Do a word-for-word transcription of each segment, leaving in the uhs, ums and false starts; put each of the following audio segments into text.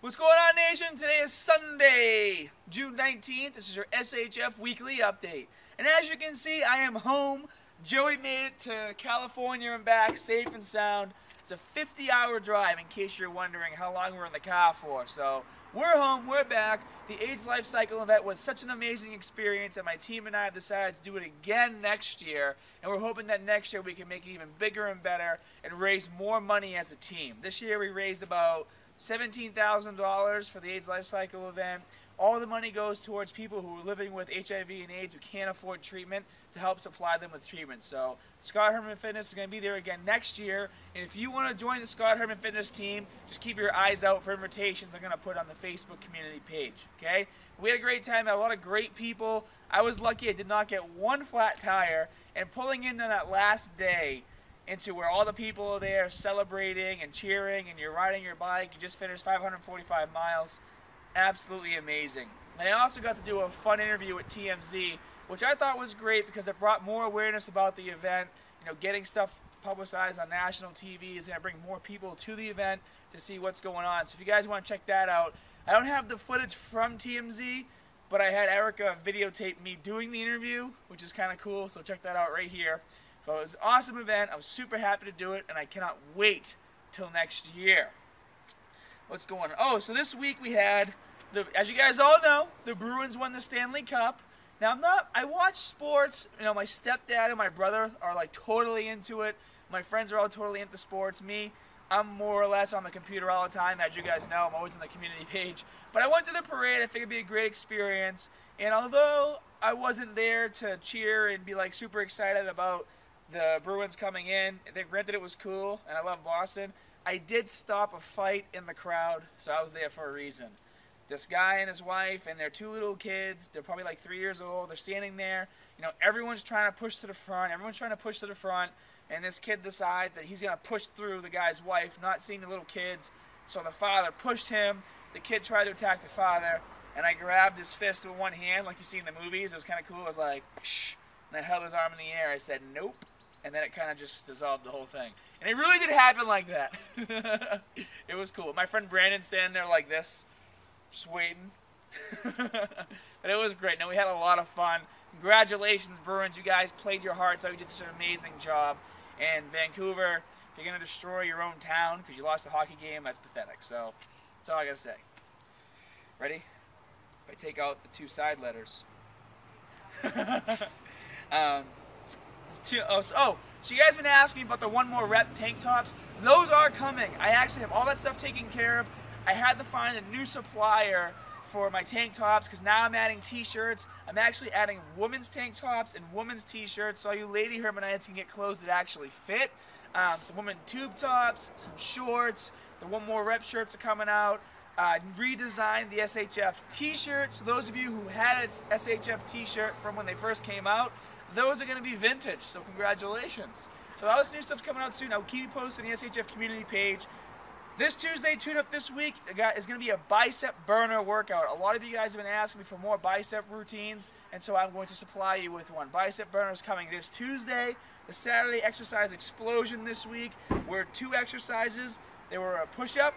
What's going on, nation? Today is Sunday, June nineteenth. This is your S H F Weekly Update. And as you can see, I am home. Joey made it to California and back, safe and sound. It's a fifty hour drive, in case you're wondering how long we're in the car for. So we're home, we're back. The AIDS Life Cycle event was such an amazing experience that my team and I have decided to do it again next year. And we're hoping that next year we can make it even bigger and better and raise more money as a team. This year we raised about seventeen thousand dollars for the AIDS Life Cycle event. All the money goes towards people who are living with H I V and AIDS who can't afford treatment, to help supply them with treatment. So Scott Herman Fitness is going to be there again next year. And if you want to join the Scott Herman Fitness team, just keep your eyes out for invitations I'm going to put on the Facebook community page. Okay? We had a great time, had a lot of great people. I was lucky I did not get one flat tire. And pulling in on that last day, into where all the people are there celebrating and cheering, and you're riding your bike, you just finished five hundred forty-five miles. Absolutely amazing. And I also got to do a fun interview with T M Z, which I thought was great because it brought more awareness about the event. You know, getting stuff publicized on national T V is going to bring more people to the event to see what's going on. So if you guys want to check that out, I don't have the footage from T M Z, but I had Erica videotape me doing the interview, which is kind of cool, so check that out right here. But it was an awesome event. I'm super happy to do it, and I cannot wait till next year. What's going on? Oh, so this week we had, the, as you guys all know, the Bruins won the Stanley Cup. Now, I'm not, I watch sports. You know, my stepdad and my brother are like totally into it. My friends are all totally into sports. Me, I'm more or less on the computer all the time. As you guys know, I'm always on the community page. But I went to the parade. I think it'd be a great experience. And although I wasn't there to cheer and be like super excited about the Bruins coming in, they granted it was cool, and I love Boston. I did stop a fight in the crowd, so I was there for a reason. This guy and his wife and their two little kids, they're probably like three years old, they're standing there. You know, everyone's trying to push to the front, everyone's trying to push to the front, and this kid decides that he's going to push through the guy's wife, not seeing the little kids. So the father pushed him, the kid tried to attack the father, and I grabbed his fist with one hand, like you see in the movies. It was kind of cool. I was like, shh, and I held his arm in the air. I said, nope. And then it kind of just dissolved the whole thing. And it really did happen like that. It was cool. My friend Brandon standing there like this, just waiting. But it was great. No, we had a lot of fun. Congratulations, Bruins. You guys played your hearts out. You did such an amazing job. And Vancouver, if you're going to destroy your own town because you lost a hockey game, that's pathetic. So that's all I got to say. Ready? If I take out the two side letters. um... Oh so, oh, so you guys have been asking about the One More Rep tank tops. Those are coming. I actually have all that stuff taken care of. I had to find a new supplier for my tank tops because now I'm adding t-shirts. I'm actually adding women's tank tops and women's t-shirts, so all you lady Hermanites can get clothes that actually fit. Um, some women tube tops, some shorts. The One More Rep shirts are coming out. Uh, redesigned the S H F t-shirt, so those of you who had an S H F t-shirt from when they first came out, those are going to be vintage, so congratulations. So all this new stuff's coming out soon. I'll keep you posted on the S H F community page. This Tuesday, Tune Up This Week, is going to be a bicep burner workout. A lot of you guys have been asking me for more bicep routines, and so I'm going to supply you with one. Bicep burner is coming this Tuesday. The Saturday exercise explosion this week were two exercises. They were a push-up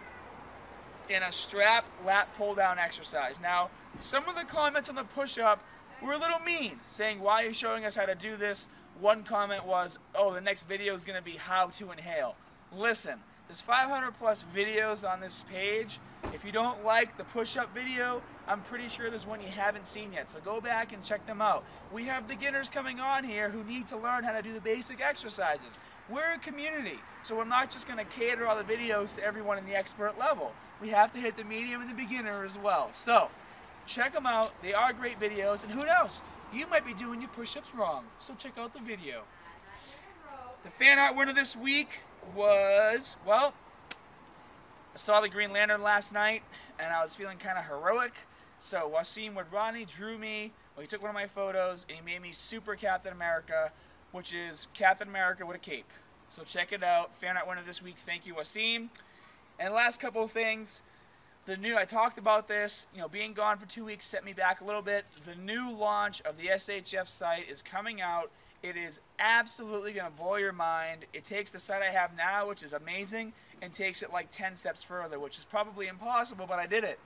and a strap lat pull down exercise. Now, some of the comments on the push-up were a little mean, saying, why are you showing us how to do this? One comment was, oh, the next video is going to be how to inhale. Listen, there's five hundred plus videos on this page. If you don't like the push-up video, I'm pretty sure there's one you haven't seen yet, so go back and check them out. We have beginners coming on here who need to learn how to do the basic exercises. We're a community, so we're not just going to cater all the videos to everyone in the expert level. We have to hit the medium and the beginner as well. So check them out. They are great videos, and who knows? You might be doing your push-ups wrong, so check out the video. The fan art winner this week was, well, I saw the Green Lantern last night, and I was feeling kind of heroic. So Wasim Wadrani drew me, well, he took one of my photos, and he made me Super Captain America, which is Captain America with a cape. So check it out. Fan art winner this week. Thank you, Wasim. And last couple of things. The new, I talked about this, you know, being gone for two weeks set me back a little bit. The new launch of the S H F site is coming out. It is absolutely going to blow your mind. It takes the site I have now, which is amazing, and takes it like ten steps further, which is probably impossible, but I did it.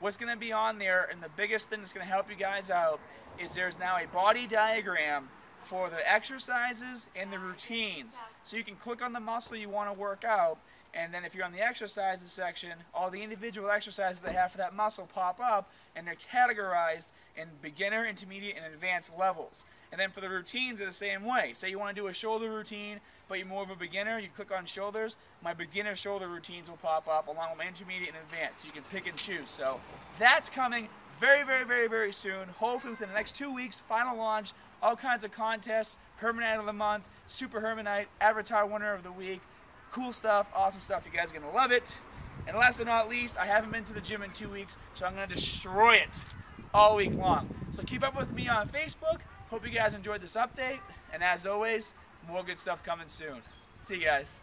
What's going to be on there, and the biggest thing that's going to help you guys out, is there's now a body diagram for the exercises and the routines. So you can click on the muscle you want to work out, and then if you're on the exercises section, all the individual exercises they have for that muscle pop up, and they're categorized in beginner, intermediate, and advanced levels. And then for the routines, they're the same way. Say you want to do a shoulder routine, but you're more of a beginner, you click on shoulders, my beginner shoulder routines will pop up along with my intermediate and advanced, so you can pick and choose. So that's coming very, very, very, very soon. Hopefully within the next two weeks, final launch, all kinds of contests, Hermanite of the month, Super Hermanite, Avatar Winner of the Week. Cool stuff, awesome stuff. You guys are gonna love it. And last but not least, I haven't been to the gym in two weeks, so I'm gonna destroy it all week long. So keep up with me on Facebook. Hope you guys enjoyed this update. And as always, more good stuff coming soon. See you guys.